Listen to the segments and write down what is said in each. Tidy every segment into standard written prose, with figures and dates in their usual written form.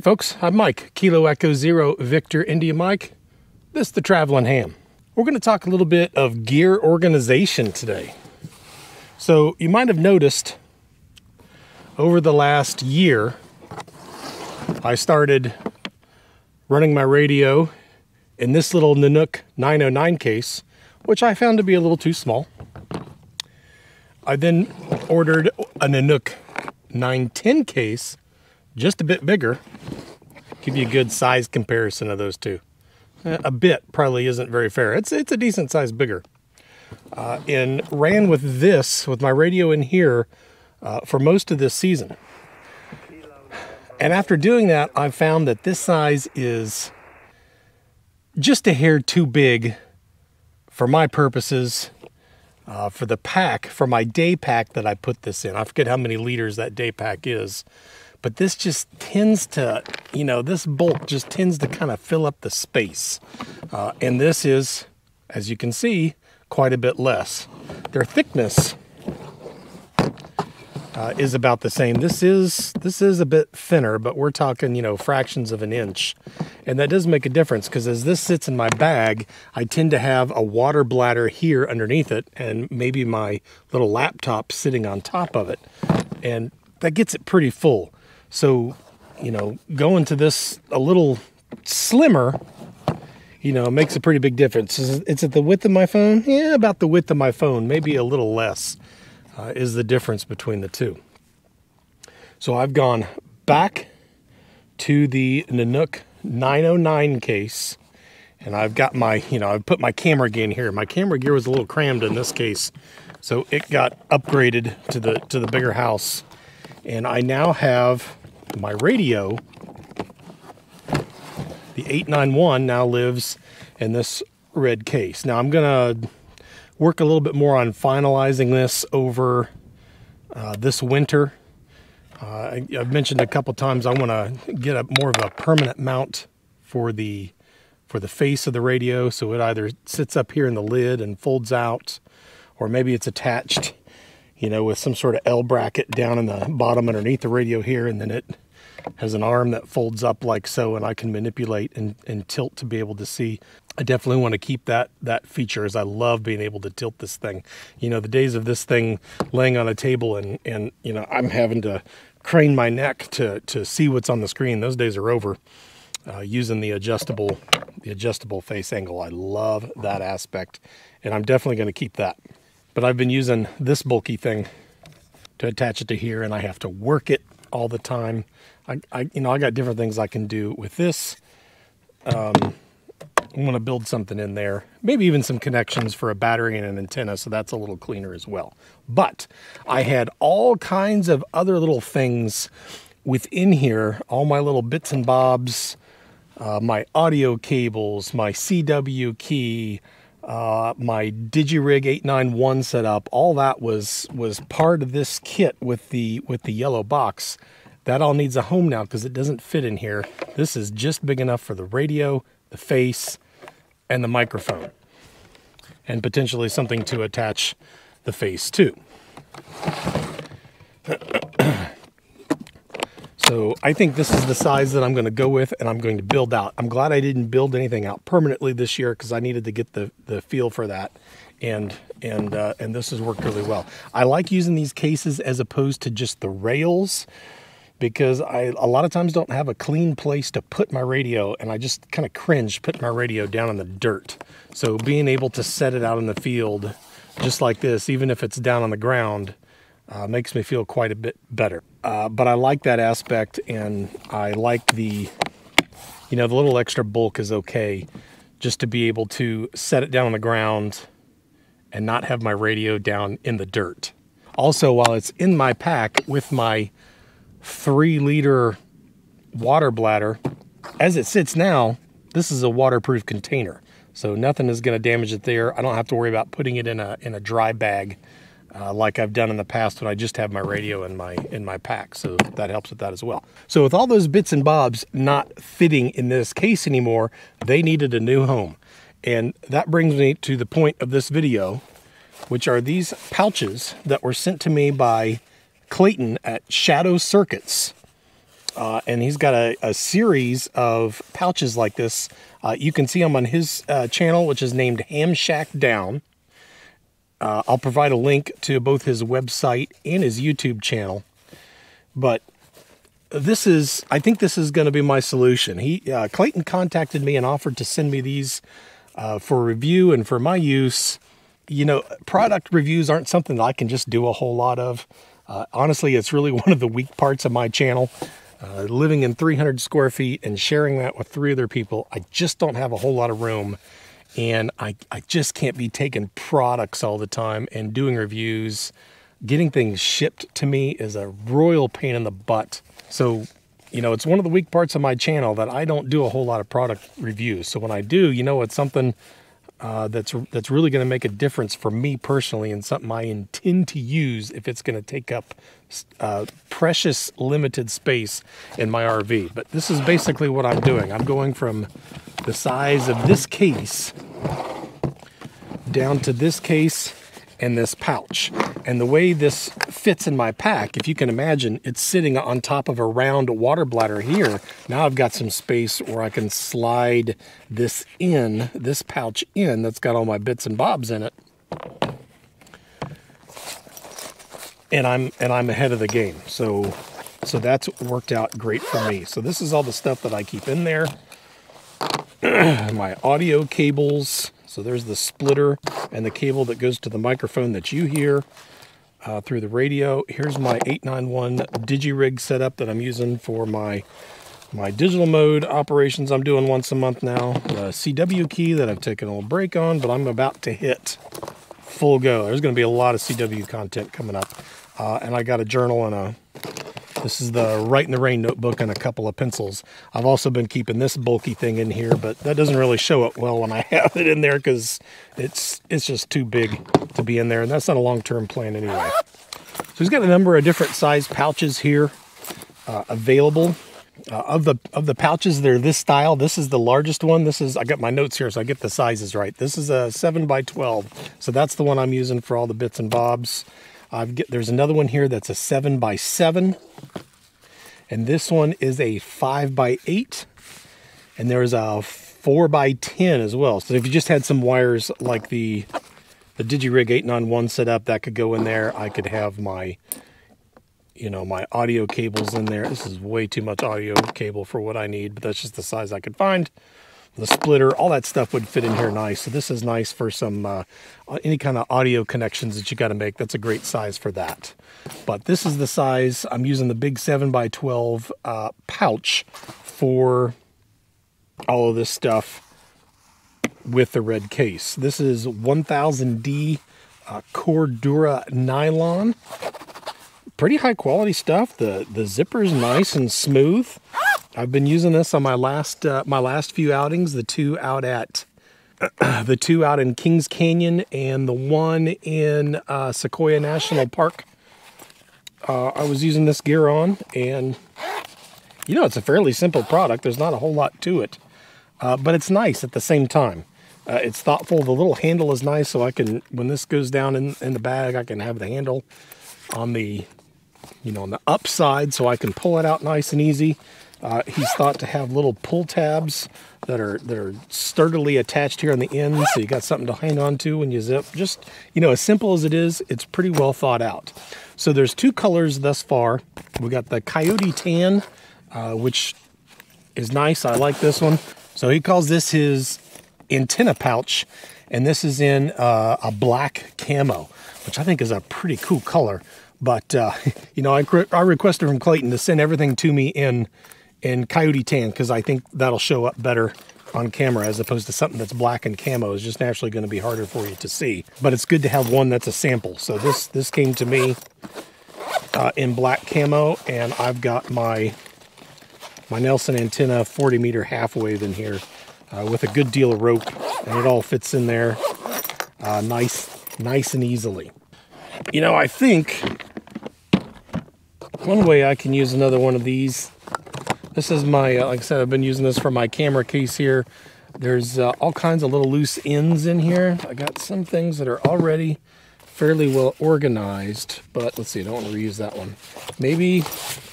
Hey folks, I'm Mike, Kilo Echo Zero Victor India Mike. This is the Traveling Ham. We're going to talk a little bit of gear organization today. So you might have noticed over the last year, I started running my radio in this little Nanuk 909 case, which I found to be a little too small. I then ordered a Nanuk 910 case, just a bit bigger. Give you a good size comparison of those two. A bit probably isn't very fair. It's a decent size bigger. And ran with this, with my radio in here, for most of this season. And after doing that, I found that this size is just a hair too big for my purposes, for the pack, for my day pack that I put this in. I forget how many liters that day pack is. But this just tends to, you know, this bolt just tends to kind of fill up the space. And this is, as you can see, quite a bit less. Their thickness is about the same. This is a bit thinner, but we're talking, you know, fractions of an inch. And that does make a difference because as this sits in my bag, I tend to have a water bladder here underneath it and maybe my little laptop sitting on top of it. And that gets it pretty full. So, you know, going to this a little slimmer, you know, makes a pretty big difference. Is it the width of my phone? Yeah, about the width of my phone, maybe a little less is the difference between the two. So I've gone back to the Nanuk 909 case, and I've got my, you know, I've put my camera gear in here. My camera gear was a little crammed in this case, so it got upgraded to the bigger house. And I now have my radio, the 891 now lives in this red case. Now I'm going to work a little bit more on finalizing this over this winter. I've mentioned a couple times I want to get more of a permanent mount for the face of the radio. So it either sits up here in the lid and folds out, or maybe it's attached, you know, with some sort of L bracket down in the bottom underneath the radio here, and then it has an arm that folds up like so, and I can manipulate and tilt to be able to see. I definitely want to keep that feature, as I love being able to tilt this thing. You know, the days of this thing laying on a table and you know, I'm having to crane my neck to see what's on the screen, those days are over. Using the adjustable face angle, I love that aspect, and I'm definitely going to keep that. But I've been using this bulky thing to attach it to here, and I have to work it all the time. I got different things I can do with this. I'm going to build something in there, maybe even some connections for a battery and an antenna, so that's a little cleaner as well. But I had all kinds of other little things within here, all my little bits and bobs, my audio cables, my CW key, my DigiRig 891 setup, all that was part of this kit with the yellow box. That all needs a home now because it doesn't fit in here. This is just big enough for the radio, the face, and the microphone, and potentially something to attach the face to. So I think this is the size that I'm going to go with, and I'm going to build out. I'm glad I didn't build anything out permanently this year because I needed to get the feel for that, and this has worked really well. I like using these cases as opposed to just the rails because I a lot of times don't have a clean place to put my radio, and I just kind of cringe putting my radio down in the dirt. So being able to set it out in the field just like this, even if it's down on the ground, makes me feel quite a bit better. But I like that aspect, and I like the, you know, the little extra bulk is okay just to be able to set it down on the ground and not have my radio down in the dirt. Also, while it's in my pack with my 3-liter water bladder, as it sits now, this is a waterproof container. So nothing is going to damage it there. I don't have to worry about putting it in a dry bag. Like I've done in the past when I just have my radio in my pack, so that helps with that as well. So with all those bits and bobs not fitting in this case anymore, they needed a new home. And that brings me to the point of this video, which are these pouches that were sent to me by Clayton at Shadow Circuits. and he's got a series of pouches like this. You can see them on his channel, which is named Hamshack Down. I'll provide a link to both his website and his YouTube channel. But this is, I think this is going to be my solution. Clayton contacted me and offered to send me these for review and for my use. You know, product reviews aren't something that I can just do a whole lot of. Honestly, it's really one of the weak parts of my channel. Living in 300 square feet and sharing that with 3 other people, I just don't have a whole lot of room. And I just can't be taking products all the time and doing reviews. Getting things shipped to me is a royal pain in the butt. So, you know, it's one of the weak parts of my channel that I don't do a whole lot of product reviews. So when I do, you know, it's something that's really going to make a difference for me personally, and something I intend to use if it's going to take up precious limited space in my RV. But this is basically what I'm doing. I'm going from the size of this case down to this case and this pouch. And the way this fits in my pack, if you can imagine, it's sitting on top of a round water bladder here. Now I've got some space where I can slide this in, this pouch in, that's got all my bits and bobs in it. And I'm ahead of the game. So that's worked out great for me. So this is all the stuff that I keep in there. My audio cables. So there's the splitter and the cable that goes to the microphone that you hear through the radio. Here's my 891 DigiRig setup that I'm using for my digital mode operations I'm doing once a month now. The CW key that I've taken a little break on, but I'm about to hit full go. There's going to be a lot of CW content coming up. And I got a journal and this is the Rite in the Rain notebook and a couple of pencils. I've also been keeping this bulky thing in here, but that doesn't really show up well when I have it in there because it's just too big to be in there, and that's not a long-term plan anyway. So he's got a number of different size pouches here available. Of the pouches, they're this style. This is the largest one. This is, I got my notes here so I get the sizes right. This is a 7x12, so that's the one I'm using for all the bits and bobs. There's another one here that's a 7x7, and this one is a 5x8, and there's a 4x10 as well. So if you just had some wires like the DigiRig 891 set up, that could go in there. I could have my, you know, my audio cables in there. This is way too much audio cable for what I need, but that's just the size I could find. The splitter, all that stuff would fit in here nice. So this is nice for some any kind of audio connections that you got to make. That's a great size for that. But this is the size I'm using, the big 7x12 pouch for all of this stuff with the red case. This is 1000D Cordura nylon. Pretty high quality stuff. The zipper's nice and smooth. I've been using this on my last few outings, the two out in Kings Canyon and the one in Sequoia National Park. I was using this gear on, and you know, it's a fairly simple product. There's not a whole lot to it, but it's nice at the same time. It's thoughtful. The little handle is nice, so I can, when this goes down in the bag, I can have the handle on the, you know, on the upside, so I can pull it out nice and easy. He's thought to have little pull tabs that are sturdily attached here on the end, so you got something to hang on to when you zip. Just, you know, as simple as it is, it's pretty well thought out. So there's 2 colors thus far. We got the coyote tan, which is nice. I like this one. So he calls this his antenna pouch, and this is in a black camo, which I think is a pretty cool color. But you know, I requested from Clayton to send everything to me in coyote tan, because I think that'll show up better on camera, as opposed to something that's black and camo is just naturally going to be harder for you to see. But it's good to have one that's a sample. So this came to me in black camo, and I've got my Nelson antenna 40-meter half wave in here with a good deal of rope, and it all fits in there nice and easily. You know, I think one way I can use another one of these, this is my, like I said, I've been using this for my camera case here. There's all kinds of little loose ends in here. I got some things that are already fairly well organized, but let's see, I don't want to reuse that one. Maybe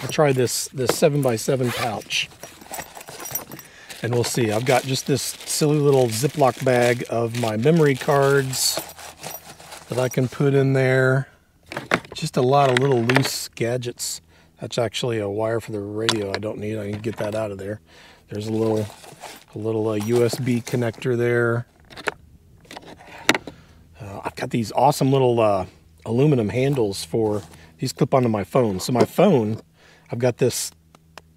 I'll try this 7x7 pouch and we'll see. I've got just this silly little Ziploc bag of my memory cards that I can put in there. Just a lot of little loose gadgets. That's actually a wire for the radio I don't need. I need to get that out of there. There's a little USB connector there. I've got these awesome little aluminum handles for, these clip onto my phone. So my phone, I've got this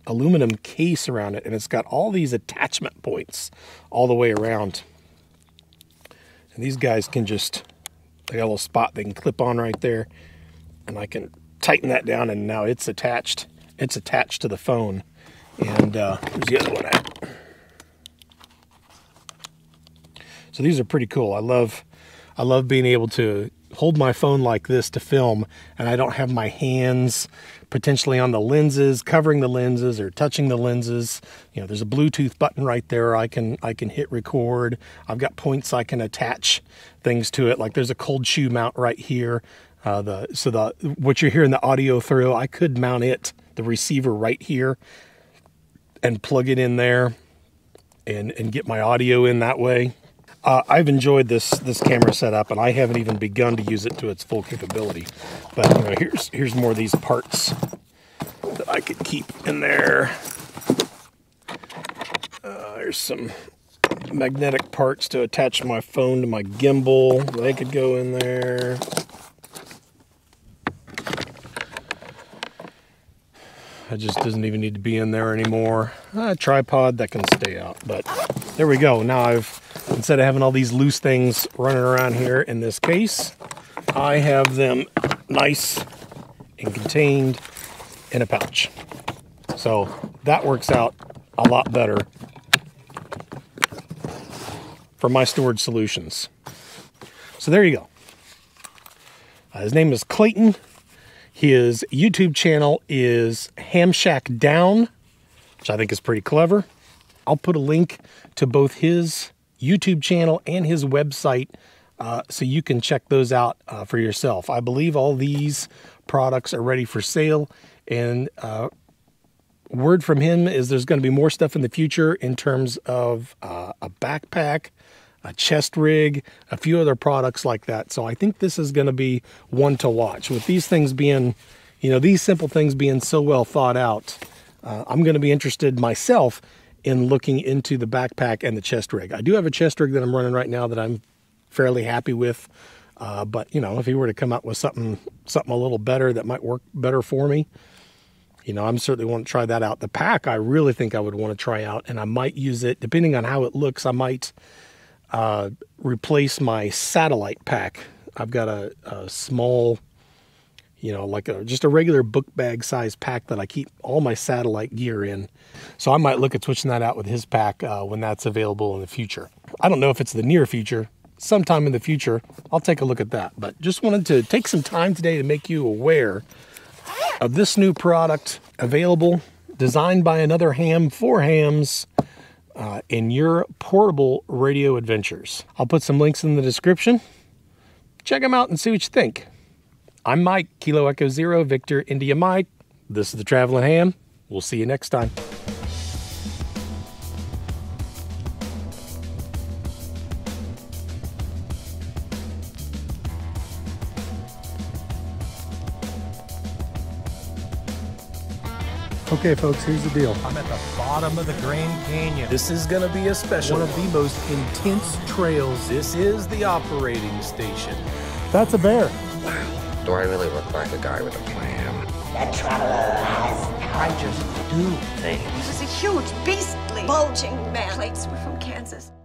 aluminum case around it and it's got all these attachment points all the way around. And these guys can just, they got a little spot they can clip on right there. And I can tighten that down and now it's attached. It's attached to the phone. And here's the other one out. So these are pretty cool. I love being able to hold my phone like this to film, and I don't have my hands potentially on the lenses, covering the lenses or touching the lenses. You know, there's a Bluetooth button right there. I can hit record. I've got points I can attach things to it. Like there's a cold shoe mount right here. What you're hearing the audio through, I could mount it, the receiver right here, and plug it in there and get my audio in that way. I've enjoyed this camera setup, and I haven't even begun to use it to its full capability. But you know, here's more of these parts that I could keep in there. There's some magnetic parts to attach my phone to my gimbal. They could go in there. It just doesn't even need to be in there anymore. A tripod, that can stay out. But there we go. Now I've, instead of having all these loose things running around here in this case, I have them nice and contained in a pouch. So that works out a lot better for my storage solutions. So there you go. His name is Clayton. His YouTube channel is Hamshack Down, which I think is pretty clever. I'll put a link to both his YouTube channel and his website so you can check those out for yourself. I believe all these products are ready for sale, and word from him is there's going to be more stuff in the future in terms of a backpack, a chest rig, a few other products like that. So I think this is going to be one to watch. With these things being, you know, these simple things being so well thought out, I'm going to be interested myself in looking into the backpack and the chest rig. I do have a chest rig that I'm running right now that I'm fairly happy with, but you know, if he were to come out with something a little better that might work better for me, you know, I'm certainly want to try that out. The pack, I really think I would want to try out, and I might use it, depending on how it looks, I might replace my satellite pack. I've got a small, you know, like just a regular book bag size pack that I keep all my satellite gear in. So I might look at switching that out with his pack when that's available in the future. I don't know if it's the near future. Sometime in the future, I'll take a look at that. But just wanted to take some time today to make you aware of this new product available, designed by another ham for hams, in your portable radio adventures. I'll put some links in the description. Check them out and see what you think. I'm Mike, Kilo Echo Zero, Victor, India Mike. This is the Traveling Ham. We'll see you next time. Okay, folks, here's the deal. I'm at the bottom of the Grand Canyon. This is going to be a special one of the most intense trails. This is the operating station. That's a bear. Wow. Do I really look like a guy with a plan? The traveler has. I just do things. This is a huge, beastly, bulging man. Plates were from Kansas.